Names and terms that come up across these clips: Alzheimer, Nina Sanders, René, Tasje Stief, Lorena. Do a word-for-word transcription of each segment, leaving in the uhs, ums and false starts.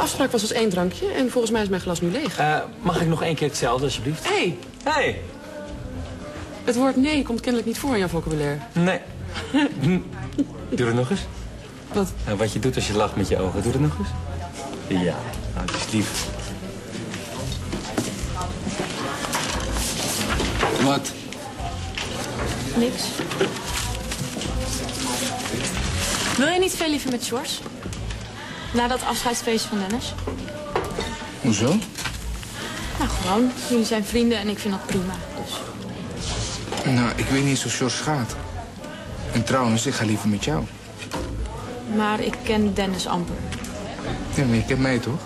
afspraak was dus één drankje en volgens mij is mijn glas nu leeg. Uh, mag ik nog één keer hetzelfde, alsjeblieft? Hé! Hey. Hé! Hey. Het woord nee komt kennelijk niet voor in jouw vocabulaire. Nee. Doe het nog eens. Wat? Nou, wat je doet als je lacht met je ogen. Doe het nog eens. Ja, nou, het is lief. Wat? Niks. Wil je niet veel liever met George? Na dat afscheidsfeestje van Dennis. Hoezo? Nou, gewoon. Jullie zijn vrienden en ik vind dat prima. Dus. Nou, ik weet niet eens hoe George gaat. En trouwens, ik ga liever met jou. Maar ik ken Dennis amper. Ja, maar je kent mij toch?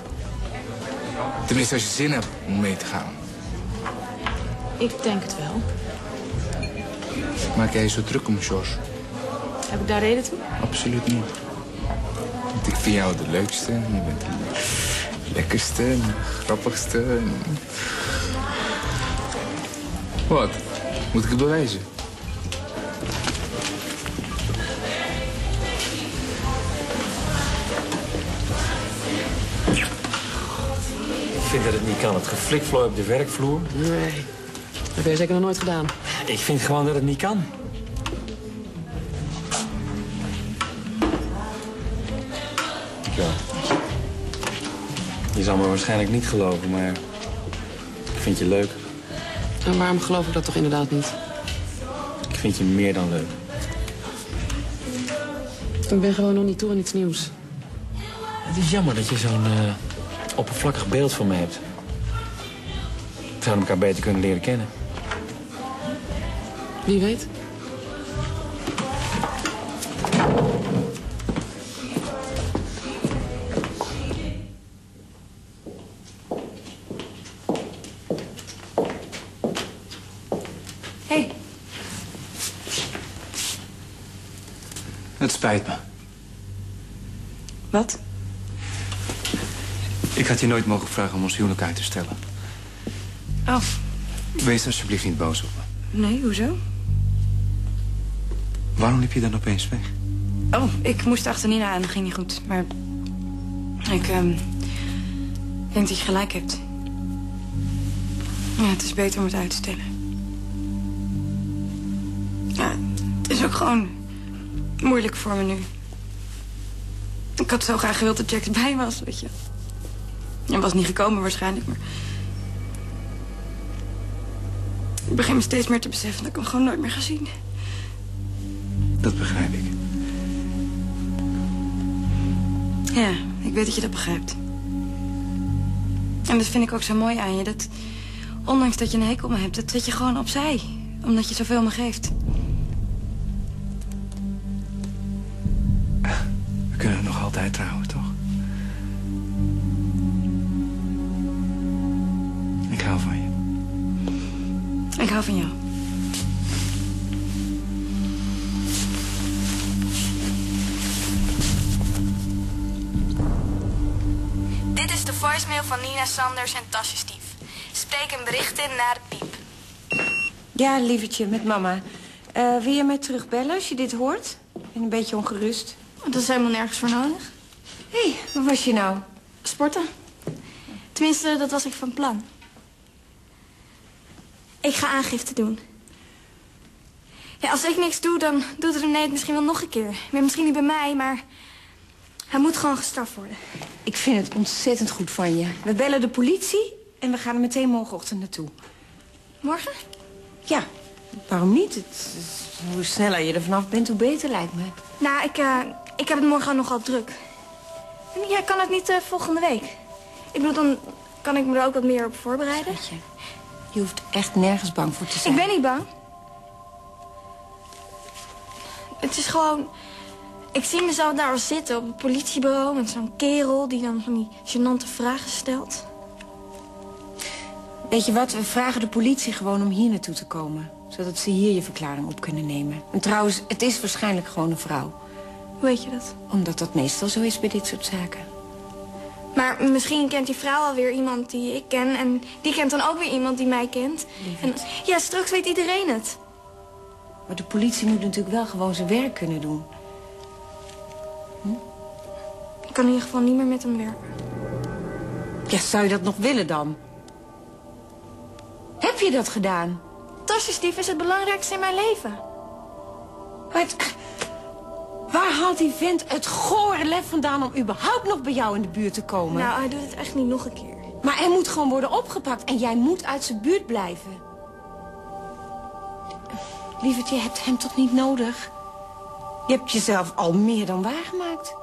Tenminste, als je zin hebt om mee te gaan. Ik denk het wel. Maak jij je zo druk om, George? Heb ik daar reden toe? Absoluut niet. Want ik vind jou de leukste. Je bent de lekkerste, de grappigste. Wat? Moet ik het bewijzen? Ik vind dat het niet kan, het geflikvlooi op de werkvloer. Nee, dat heb je zeker nog nooit gedaan. Ik vind gewoon dat het niet kan. Ja. Je zal me waarschijnlijk niet geloven, maar ik vind je leuk. En waarom geloof ik dat toch inderdaad niet? Ik vind je meer dan leuk. Ik ben gewoon nog niet toe aan iets nieuws. Het is jammer dat je zo'n... Uh... oppervlakkig beeld van me hebt. We zouden elkaar beter kunnen leren kennen. Wie weet. Hey. Het spijt me. Wat? Ik had je nooit mogen vragen om ons huwelijk uit te stellen. Oh. Wees alsjeblieft niet boos op me. Nee, hoezo? Waarom liep je dan opeens weg? Oh, ik moest achter Nina aan, dat ging niet goed. Maar ik um, denk dat je gelijk hebt. Ja, het is beter om het uit te stellen. Ja, het is ook gewoon moeilijk voor me nu. Ik had zo graag gewild dat Jack erbij was, weet je. Hij was niet gekomen waarschijnlijk, maar... ik begin me steeds meer te beseffen dat ik hem gewoon nooit meer ga zien. Dat begrijp ik. Ja, ik weet dat je dat begrijpt. En dat vind ik ook zo mooi aan je, dat... ondanks dat je een hekel me hebt, dat zet je gewoon opzij. Omdat je zoveel me geeft. We kunnen nog altijd trouwen, toch? Ik hou van je. Ik hou van jou. Dit is de voicemail van Nina Sanders en Tasje Stief. Spreek een bericht in naar de piep. Ja, lievertje, met mama. Uh, wil je mij terugbellen als je dit hoort? Ik ben een beetje ongerust. Oh, dat is helemaal nergens voor nodig. Hé, hey, waar was je nou? Sporten. Tenminste, dat was ik van plan. Ik ga aangifte doen. Ja, als ik niks doe, dan doet René het misschien wel nog een keer. Misschien niet bij mij, maar hij moet gewoon gestraft worden. Ik vind het ontzettend goed van je. We bellen de politie en we gaan er meteen morgenochtend naartoe. Morgen? Ja, waarom niet? Het, hoe sneller je er vanaf bent, hoe beter lijkt me. Nou, ik, uh, ik heb het morgen nogal druk. En ja, kan het niet uh, volgende week? Ik bedoel, dan kan ik me er ook wat meer op voorbereiden. Schatje. Je hoeft echt nergens bang voor te zijn. Ik ben niet bang. Het is gewoon... ik zie mezelf daar al zitten op het politiebureau... met zo'n kerel die dan van die gênante vragen stelt. Weet je wat, we vragen de politie gewoon om hier naartoe te komen. Zodat ze hier je verklaring op kunnen nemen. En trouwens, het is waarschijnlijk gewoon een vrouw. Hoe weet je dat? Omdat dat meestal zo is bij dit soort zaken. Maar misschien kent die vrouw alweer iemand die ik ken... en die kent dan ook weer iemand die mij kent. En, ja, straks weet iedereen het. Maar de politie moet natuurlijk wel gewoon zijn werk kunnen doen. Hm? Ik kan in ieder geval niet meer met hem werken. Ja, zou je dat nog willen dan? Heb je dat gedaan? Tasje Stief is het belangrijkste in mijn leven. Maar het, waar haalt die vent het gore lef vandaan om überhaupt nog bij jou in de buurt te komen? Nou, hij doet het echt niet nog een keer. Maar hij moet gewoon worden opgepakt en jij moet uit zijn buurt blijven. Lieverd, je hebt hem toch niet nodig? Je hebt jezelf al meer dan waargemaakt.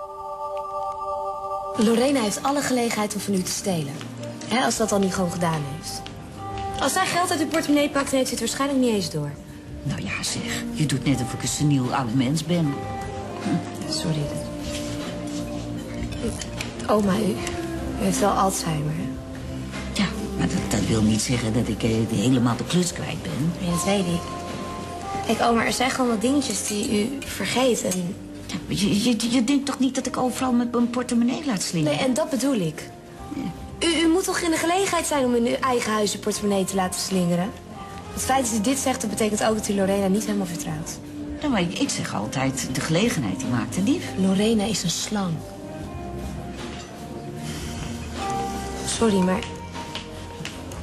Lorena heeft alle gelegenheid om van u te stelen. Hè, als dat dan niet gewoon gedaan heeft. Als zij geld uit de portemonnee pakt, heeft ze het waarschijnlijk niet eens door. Nou ja zeg, je doet net of ik een seniel oude mens ben. Hm. Sorry. Oma, u, u heeft wel Alzheimer, hè? Ja, maar dat, dat wil niet zeggen dat ik eh, helemaal de klus kwijt ben. Ja, dat weet ik. Kijk, oma, er zijn gewoon wat dingetjes die u vergeet en... Ja, je, je, je denkt toch niet dat ik overal met mijn portemonnee laat slingeren? Nee, en dat bedoel ik. Ja. U, u moet toch in de gelegenheid zijn om in uw eigen huis de portemonnee te laten slingeren? Het feit dat u dit zegt, dat betekent ook dat u Lorena niet helemaal vertrouwt. Nou, maar ik, ik zeg altijd, de gelegenheid die maakt de dief. Lorena is een slang. Sorry, maar...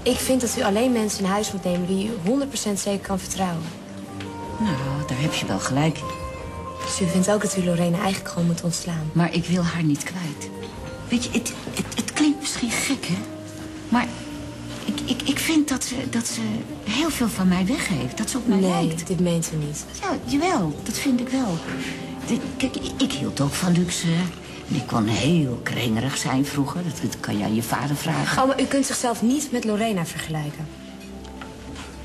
ik vind dat u alleen mensen in huis moet nemen die u honderd procent zeker kan vertrouwen. Nou, daar heb je wel gelijk. Dus u vindt ook dat u Lorena eigenlijk gewoon moet ontslaan? Maar ik wil haar niet kwijt. Weet je, het, het, het klinkt misschien gek, hè? Maar ik, ik, ik vind dat ze, dat ze heel veel van mij weg heeft. Dat ze op mij nee, lijkt. Nee, dit meent ze niet. Ja, jawel, dat vind ik wel. De, kijk, ik, ik hield ook van luxe. En ik kon heel krengerig zijn vroeger. Dat, dat kan jij je vader vragen. Oh, maar u kunt zichzelf niet met Lorena vergelijken.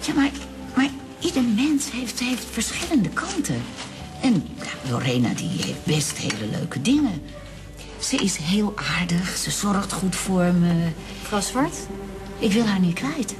Ja, maar... ieder mens heeft, heeft verschillende kanten. En ja, Lorena die heeft best hele leuke dingen. Ze is heel aardig, ze zorgt goed voor me. Mevrouw Zwart? Ik wil haar niet kwijt.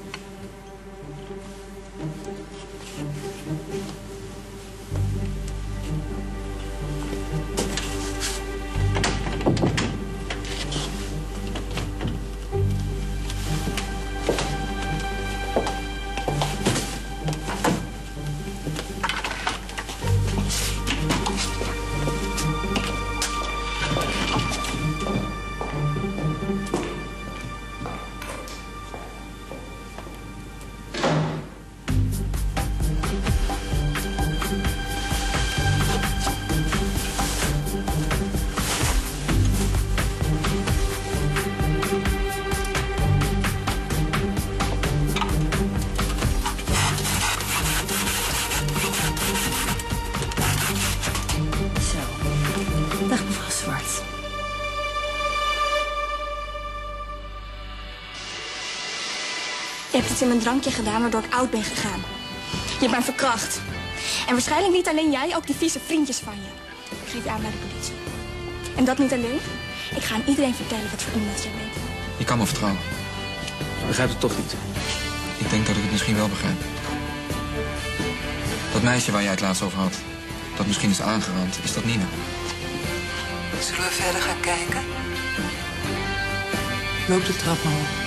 Je hebt iets in mijn drankje gedaan waardoor ik oud ben gegaan. Je hebt mij verkracht. En waarschijnlijk niet alleen jij, ook die vieze vriendjes van je. Ik geef je aan bij de politie. En dat niet alleen. Ik ga aan iedereen vertellen wat voor iemand jij bent. Je kan me vertrouwen. Ik begrijp het toch niet. Ik denk dat ik het misschien wel begrijp. Dat meisje waar jij het laatst over had, dat misschien is aangerand, is dat Nina? Zullen we verder gaan kijken? Loop de trap maar op.